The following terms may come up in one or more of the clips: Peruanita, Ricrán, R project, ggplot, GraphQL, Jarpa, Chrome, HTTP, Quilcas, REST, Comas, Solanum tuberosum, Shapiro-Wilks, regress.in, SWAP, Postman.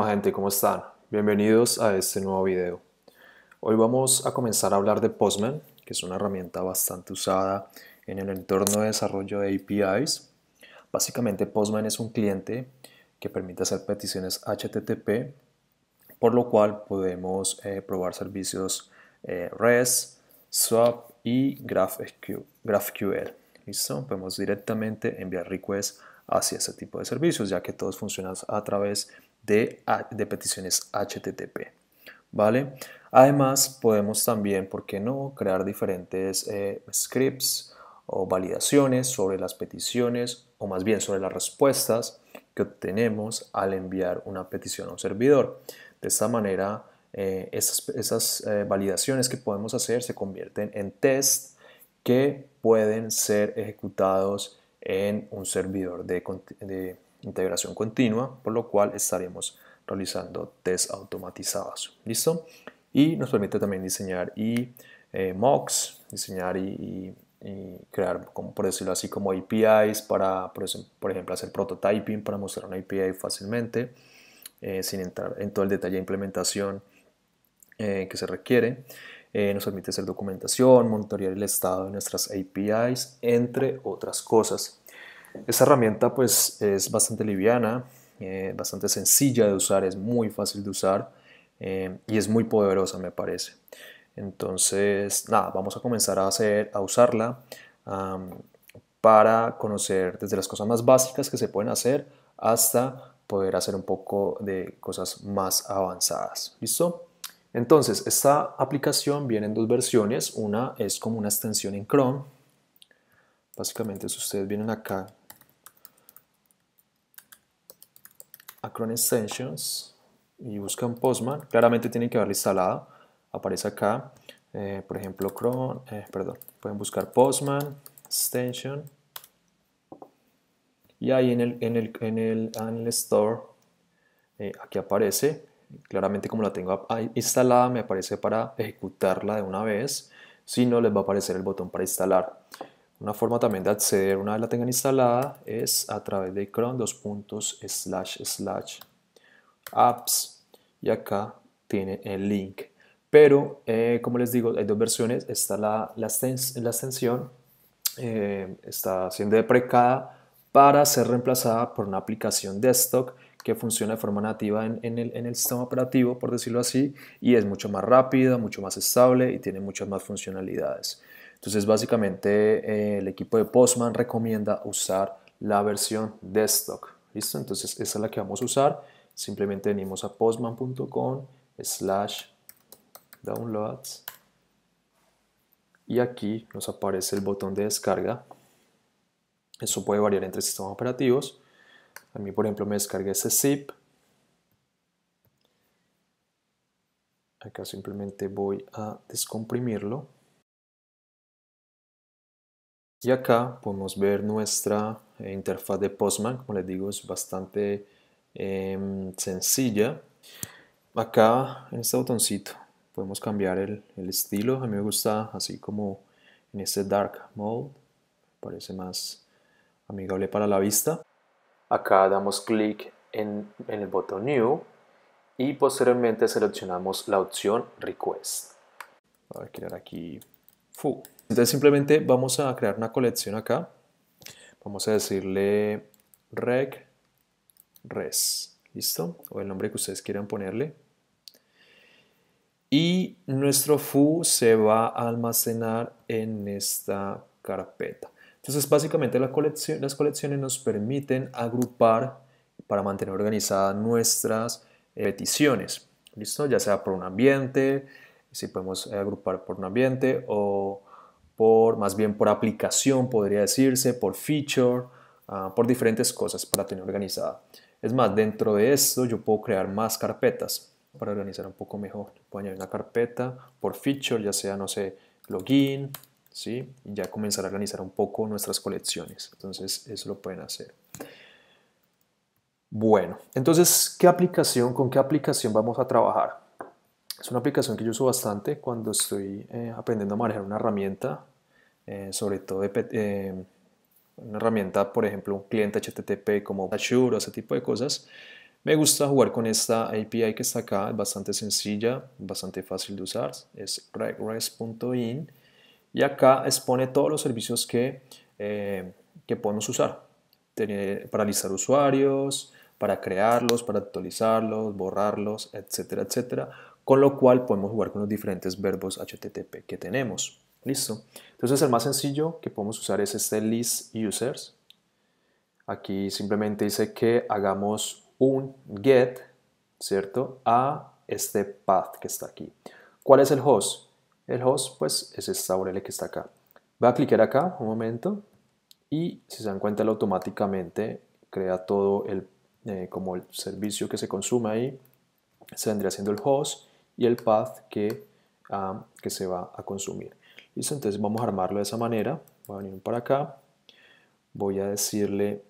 más gente, ¿cómo están? Bienvenidos a este nuevo video. Hoy vamos a comenzar a hablar de Postman, que es una herramienta bastante usada en el entorno de desarrollo de APIs. Básicamente Postman es un cliente que permite hacer peticiones HTTP, por lo cual podemos probar servicios REST, SWAP y GraphQL. ¿Listo? Podemos directamente enviar requests hacia ese tipo de servicios, ya que todos funcionan a través de peticiones HTTP, ¿vale? Además, podemos también, ¿por qué no?, crear diferentes scripts o validaciones sobre las peticiones, o más bien sobre las respuestas que obtenemos al enviar una petición a un servidor. De esta manera, esas validaciones que podemos hacer se convierten en tests que pueden ser ejecutados en un servidor de integración continua, por lo cual estaremos realizando tests automatizados. ¿Listo? Y nos permite también diseñar y mocks, diseñar y crear, por decirlo así, como APIs para, por ejemplo, hacer prototyping para mostrar una API fácilmente, sin entrar en todo el detalle de implementación que se requiere. Nos permite hacer documentación, monitorear el estado de nuestras APIs, entre otras cosas. Esta herramienta pues es bastante liviana, bastante sencilla de usar, es muy fácil de usar y es muy poderosa, me parece. Entonces, nada, vamos a comenzar a usarla para conocer desde las cosas más básicas que se pueden hacer hasta poder hacer un poco de cosas más avanzadas. ¿Listo? Entonces, esta aplicación viene en dos versiones. Una es como una extensión en Chrome. Básicamente, si ustedes vienen acá a Chrome Extensions y buscan Postman, claramente tienen que haberla instalada. Aparece acá, por ejemplo, Chrome, pueden buscar Postman Extension. Y ahí en el Store, aquí aparece. Claramente, como la tengo instalada, me aparece para ejecutarla de una vez. Si no, les va a aparecer el botón para instalar. Una forma también de acceder una vez la tengan instalada es a través de chrome://apps y acá tiene el link. Pero como les digo, hay dos versiones. Está la extensión, está siendo deprecada para ser reemplazada por una aplicación desktop que funciona de forma nativa en el sistema operativo, por decirlo así, y es mucho más rápida, mucho más estable y tiene muchas más funcionalidades. Entonces, básicamente, el equipo de Postman recomienda usar la versión desktop. ¿Listo? Entonces, esa es la que vamos a usar. Simplemente venimos a postman.com/downloads y aquí nos aparece el botón de descarga. Eso puede variar entre sistemas operativos. A mí, por ejemplo, me descargué ese zip. Acá simplemente voy a descomprimirlo. Y acá podemos ver nuestra interfaz de Postman. Como les digo, es bastante sencilla. Acá, en este botoncito, podemos cambiar el estilo. A mí me gusta así como en este dark mode. Me parece más amigable para la vista. Acá damos clic en el botón New y posteriormente seleccionamos la opción Request. Voy a crear aquí Foo. Entonces simplemente vamos a crear una colección acá. Vamos a decirle regress. ¿Listo? O el nombre que ustedes quieran ponerle. Y nuestro Foo se va a almacenar en esta carpeta. Entonces, básicamente las colecciones nos permiten agrupar para mantener organizadas nuestras peticiones. ¿Listo? Ya sea por un ambiente, si podemos agrupar por un ambiente o más bien por aplicación, podría decirse, por feature, por diferentes cosas para tener organizada. Es más, dentro de esto yo puedo crear más carpetas para organizar un poco mejor. Puedo añadir una carpeta por feature, ya sea, no sé, login. ¿Sí? Y ya comenzar a organizar un poco nuestras colecciones. Entonces, eso lo pueden hacer. Bueno, entonces, ¿con qué aplicación vamos a trabajar? Es una aplicación que yo uso bastante cuando estoy aprendiendo a manejar una herramienta, sobre todo una herramienta, por ejemplo, un cliente HTTP como Azure o ese tipo de cosas. Me gusta jugar con esta API que está acá, es bastante sencilla, bastante fácil de usar, es regress.in y acá expone todos los servicios que podemos usar para listar usuarios, para crearlos, para actualizarlos, borrarlos, etcétera, etcétera, con lo cual podemos jugar con los diferentes verbos HTTP que tenemos. Listo. Entonces el más sencillo que podemos usar es este list users. Aquí simplemente dice que hagamos un get, ¿cierto?, a este path que está aquí. ¿Cuál es el host? El host, pues, es esta URL que está acá. Voy a clicar acá un momento y si se dan cuenta, él automáticamente crea todo como el servicio que se consume ahí. Se vendría siendo el host y el path que se va a consumir. Listo, entonces vamos a armarlo de esa manera. Voy a venir para acá. Voy a decirle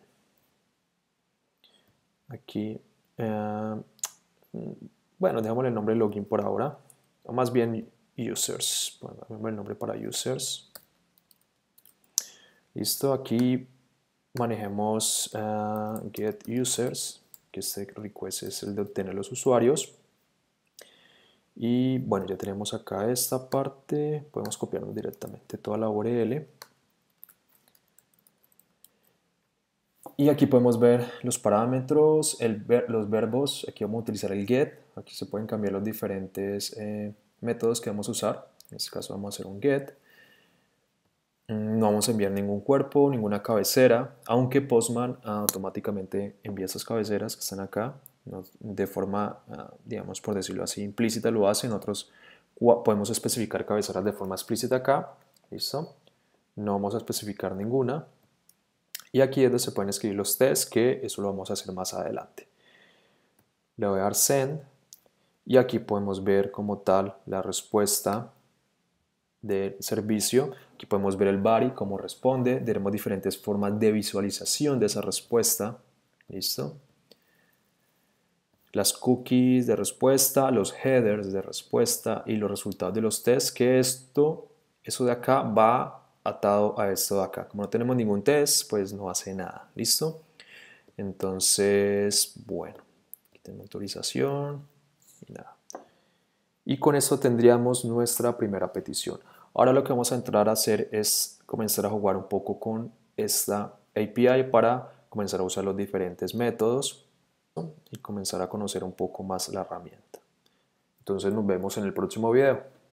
aquí, bueno, dejamos el nombre login por ahora, o más bien users, bueno, el nombre para users. Listo, aquí manejemos get users, que este request es el de obtener los usuarios. Y bueno, ya tenemos acá esta parte, podemos copiarnos directamente toda la URL. Y aquí podemos ver los parámetros, los verbos, aquí vamos a utilizar el get, aquí se pueden cambiar los diferentes métodos que vamos a usar, en este caso vamos a hacer un get, no vamos a enviar ningún cuerpo, ninguna cabecera, aunque Postman automáticamente envía estas cabeceras que están acá, de forma, digamos, por decirlo así, implícita lo hace, nosotros podemos especificar cabeceras de forma explícita acá, listo, no vamos a especificar ninguna. Y aquí es donde se pueden escribir los tests, que eso lo vamos a hacer más adelante. Le voy a dar send y aquí podemos ver como tal la respuesta del servicio. Aquí podemos ver el body, cómo responde. Tenemos diferentes formas de visualización de esa respuesta. ¿Listo? Las cookies de respuesta, los headers de respuesta y los resultados de los tests, que eso de acá va a atado a esto de acá. Como no tenemos ningún test, pues no hace nada. ¿Listo? Entonces, bueno, aquí tenemos autorización y nada. Y con esto tendríamos nuestra primera petición. Ahora lo que vamos a entrar a hacer es comenzar a jugar un poco con esta API para comenzar a usar los diferentes métodos y comenzar a conocer un poco más la herramienta. Entonces nos vemos en el próximo video.